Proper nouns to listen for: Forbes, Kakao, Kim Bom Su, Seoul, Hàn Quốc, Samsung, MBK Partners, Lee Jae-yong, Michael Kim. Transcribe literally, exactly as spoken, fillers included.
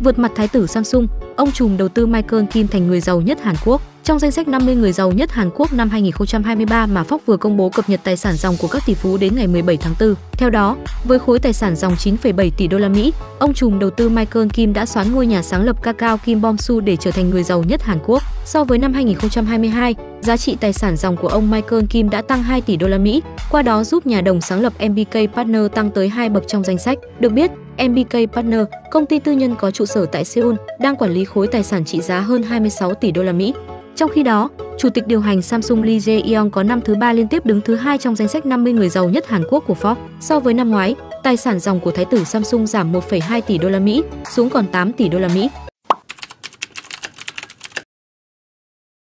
Vượt mặt thái tử Samsung, ông trùm đầu tư Michael Kim thành người giàu nhất Hàn Quốc. Trong danh sách năm mươi người giàu nhất Hàn Quốc năm hai nghìn không trăm hai mươi ba mà Forbes vừa công bố cập nhật tài sản ròng của các tỷ phú đến ngày mười bảy tháng tư. Theo đó, với khối tài sản ròng chín phẩy bảy tỷ đô la Mỹ, ông trùm đầu tư Michael Kim đã soán ngôi nhà sáng lập Kakao Kim Bom Su để trở thành người giàu nhất Hàn Quốc. So với năm hai nghìn không trăm hai mươi hai, giá trị tài sản ròng của ông Michael Kim đã tăng hai tỷ đô la Mỹ, qua đó giúp nhà đồng sáng lập em bê ca Partners tăng tới hai bậc trong danh sách. Được biết, em bê ca Partners, công ty tư nhân có trụ sở tại Seoul, đang quản lý khối tài sản trị giá hơn hai mươi sáu tỷ đô la Mỹ. Trong khi đó, chủ tịch điều hành Samsung Lee Jae-yong có năm thứ ba liên tiếp đứng thứ hai trong danh sách năm mươi người giàu nhất Hàn Quốc của Forbes. So với năm ngoái, tài sản ròng của thái tử Samsung giảm một phẩy hai tỷ đô la Mỹ xuống còn tám tỷ đô la Mỹ.